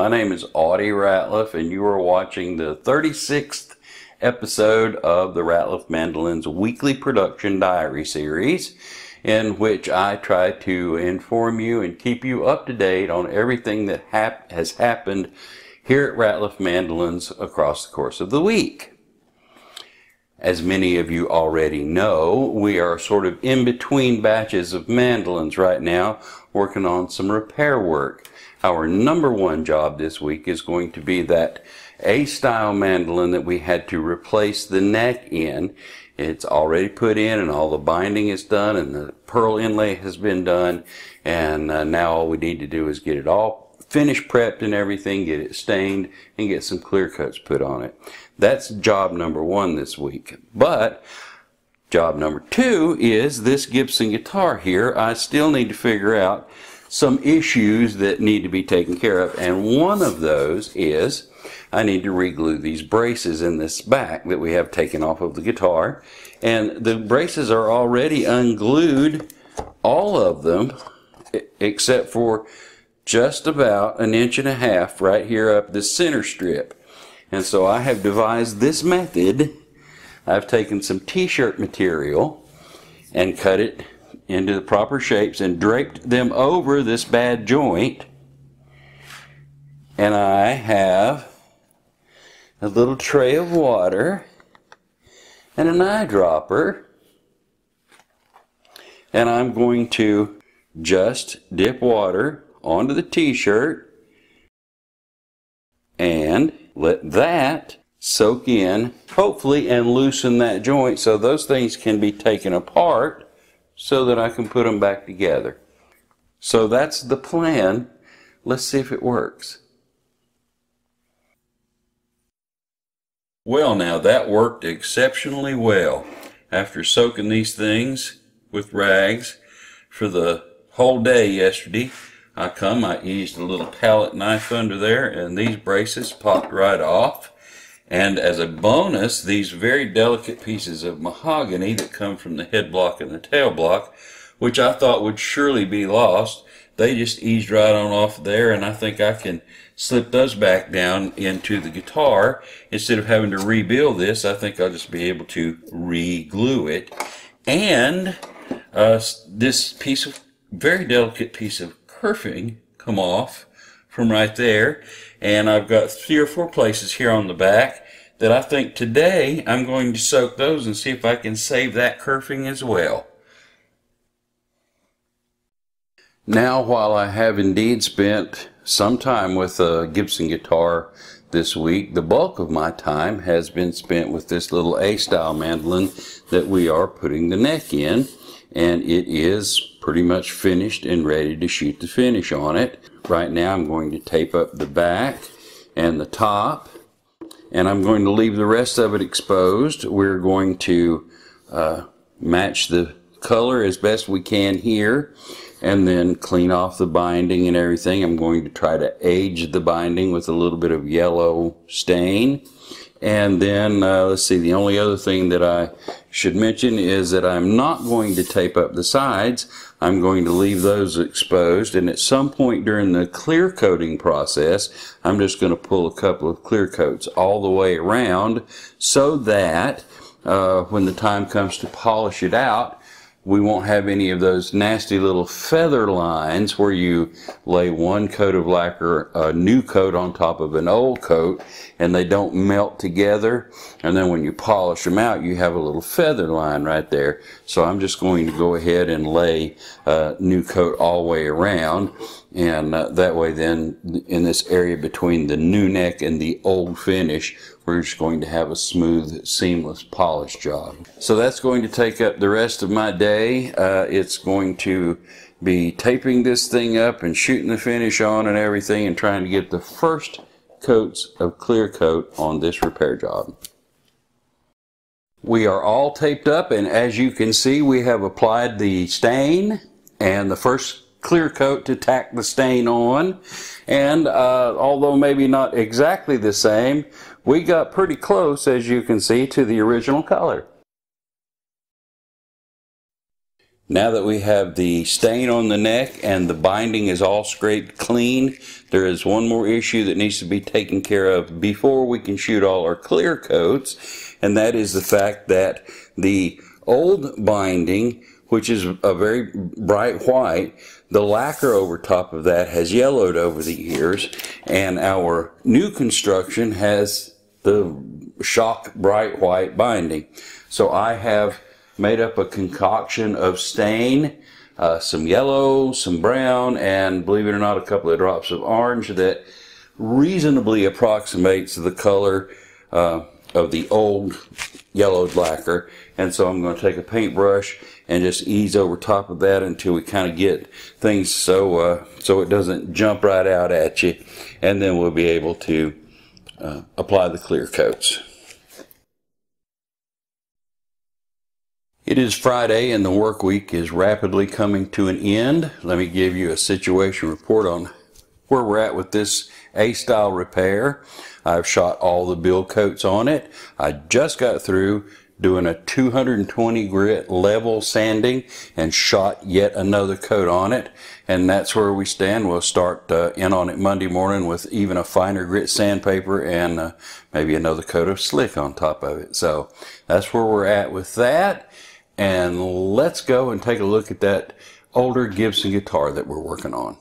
My name is Audie Ratliff, and you are watching the 36th episode of the Ratliff Mandolins Weekly Production Diary Series, in which I try to inform you and keep you up to date on everything that has happened here at Ratliff Mandolins across the course of the week. As many of you already know, we are sort of in between batches of mandolins right now, working on some repair work. Our number one job this week is going to be that A-style mandolin that we had to replace the neck in. It's already put in, and all the binding is done, and the pearl inlay has been done, and now all we need to do is get it all finish prepped and everything, get it stained, and get some clear coats put on it. That's job number one this week. But job number two is this Gibson guitar here. I still need to figure out some issues that need to be taken care of, and one of those is I need to reglue these braces in this back that we have taken off of the guitar. And the braces are already unglued, all of them, except for just about 1.5 inches right here up the center strip. And so I have devised this method. I've taken some t-shirt material and cut it into the proper shapes and draped them over this bad joint, and I have a little tray of water and an eyedropper, and I'm going to just dip water onto the t-shirt and let that soak in, hopefully, and loosen that joint so those things can be taken apart so that I can put them back together. So that's the plan. Let's see if it works. Well, now that worked exceptionally well. After soaking these things with rags for the whole day yesterday, I eased a little palette knife under there, and these braces popped right off. And as a bonus, these very delicate pieces of mahogany that come from the head block and the tail block, which I thought would surely be lost, they just eased right on off there, and I think I can slip those back down into the guitar. Instead of having to rebuild this, I think I'll just be able to re-glue it. And this very delicate piece of kerfing come off from right there, and I've got 3 or 4 places here on the back that I think today I'm going to soak those and see if I can save that kerfing as well. Now, while I have indeed spent some time with a Gibson guitar this week, the bulk of my time has been spent with this little A-style mandolin that we are putting the neck in, and it is pretty much finished and ready to shoot the finish on it. Right now I'm going to tape up the back and the top, and I'm going to leave the rest of it exposed. We're going to match the color as best we can here, and then clean off the binding and everything. I'm going to try to age the binding with a little bit of yellow stain. And then, let's see, the only other thing that I should mention is that I'm not going to tape up the sides. I'm going to leave those exposed, and at some point during the clear coating process, I'm just going to pull a couple of clear coats all the way around so that when the time comes to polish it out, we won't have any of those nasty little feather lines where you lay one coat of lacquer, a new coat on top of an old coat, and they don't melt together. And then when you polish them out, you have a little feather line right there. So I'm just going to go ahead and lay a new coat all the way around. And that way then, in this area between the new neck and the old finish, we're just going to have a smooth, seamless polish job. So that's going to take up the rest of my day. It's going to be taping this thing up and shooting the finish on and everything, and trying to get the first coats of clear coat on this repair job. We are all taped up, and as you can see, we have applied the stain and the first clear coat to tack the stain on, and although maybe not exactly the same, we got pretty close, as you can see, to the original color. Now that we have the stain on the neck and the binding is all scraped clean, there is one more issue that needs to be taken care of before we can shoot all our clear coats, and that is the fact that the old binding, which is a very bright white, the lacquer over top of that has yellowed over the years, and our new construction has the shock bright white binding. So I have made up a concoction of stain, some yellow, some brown, and believe it or not, a couple of drops of orange that reasonably approximates the color of the old yellowed lacquer. And so I'm going to take a paintbrush and just ease over top of that until we kind of get things so it doesn't jump right out at you. And then we'll be able to apply the clear coats. It is Friday and the work week is rapidly coming to an end. Let me give you a situation report on where we're at with this A-style repair. I've shot all the bill coats on it. I just got through doing a 220 grit level sanding and shot yet another coat on it. And that's where we stand. We'll start in on it Monday morning with even a finer grit sandpaper and maybe another coat of slick on top of it. So that's where we're at with that. And let's go and take a look at that older Gibson guitar that we're working on.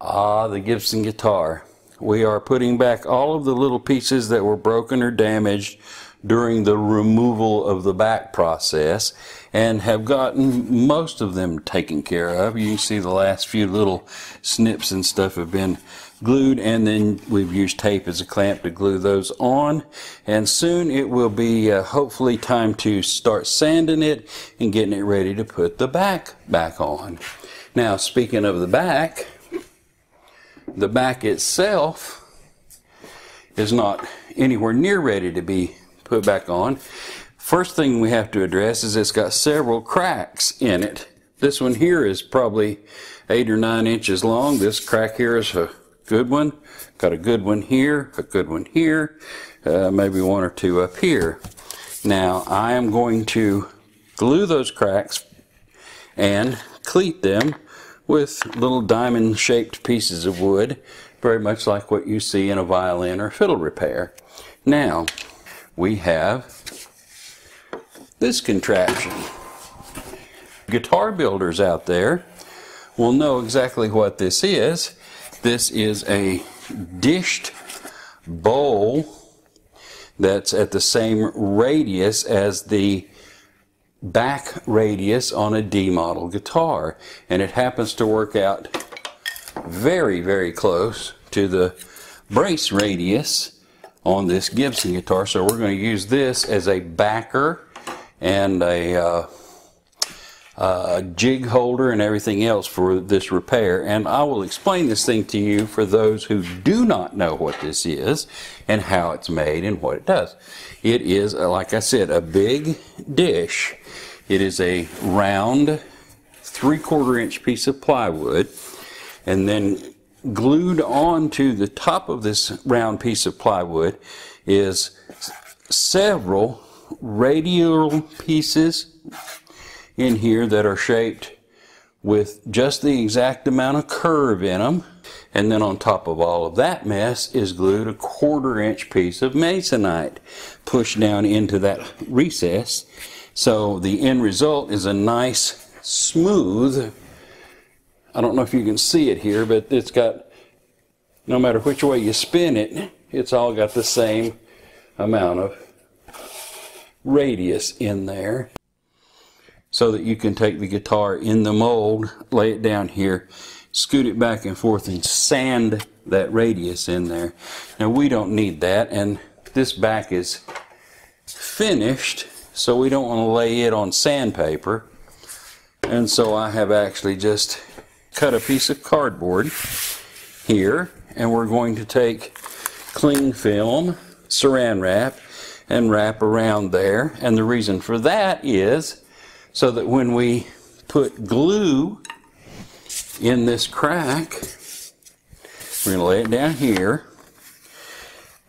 Ah, the Gibson guitar. We are putting back all of the little pieces that were broken or damaged during the removal of the back process and have gotten most of them taken care of. You can see the last few little snips and stuff have been glued, and then we've used tape as a clamp to glue those on, and soon it will be hopefully time to start sanding it and getting it ready to put the back back on. Now, speaking of the back itself is not anywhere near ready to be put back on. First thing we have to address is it's got several cracks in it. This one here is probably 8 or 9 inches long. This crack here is a good one. Got a good one here, a good one here, maybe one or two up here. Now I am going to glue those cracks and cleat them with little diamond shaped pieces of wood, very much like what you see in a violin or fiddle repair. Now we have this contraption. Guitar builders out there will know exactly what this is. This is a dished bowl that's at the same radius as the back radius on a D model guitar, and it happens to work out very, very close to the brace radius on this Gibson guitar. So we're going to use this as a backer and a jig holder and everything else for this repair, and I will explain this thing to you for those who do not know what this is and how it's made and what it does. It is, like I said, a big dish. It is a round 3/4 inch piece of plywood, and then glued onto the top of this round piece of plywood is several radial pieces in here that are shaped with just the exact amount of curve in them. And then on top of all of that mess is glued a 1/4 inch piece of masonite pushed down into that recess. So the end result is a nice smooth, I don't know if you can see it here, but it's got, no matter which way you spin it, it's all got the same amount of radius in there, so that you can take the guitar in the mold, lay it down here, scoot it back and forth, and sand that radius in there. Now we don't need that, and this back is finished, so we don't want to lay it on sandpaper. And so I have actually just cut a piece of cardboard here, and we're going to take cling film, saran wrap, and wrap around there. And the reason for that is so that when we put glue in this crack, we're going to lay it down here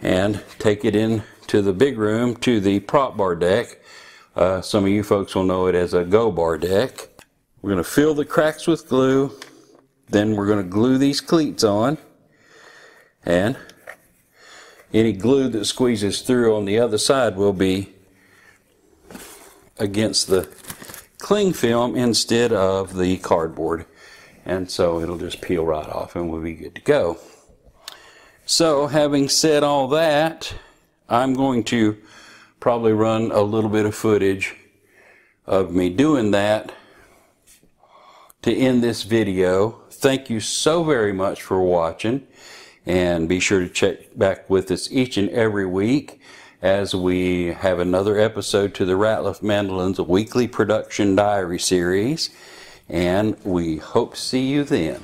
and take it into the big room to the prop bar deck. Some of you folks will know it as a go bar deck. We're going to fill the cracks with glue. Then we're going to glue these cleats on. And any glue that squeezes through on the other side will be against the cling film instead of the cardboard. And so it'll just peel right off and we'll be good to go. So having said all that, I'm going to probably run a little bit of footage of me doing that to end this video. Thank you so very much for watching, and be sure to check back with us each and every week as we have another episode to the Ratliff Mandolins weekly production diary series, and we hope to see you then.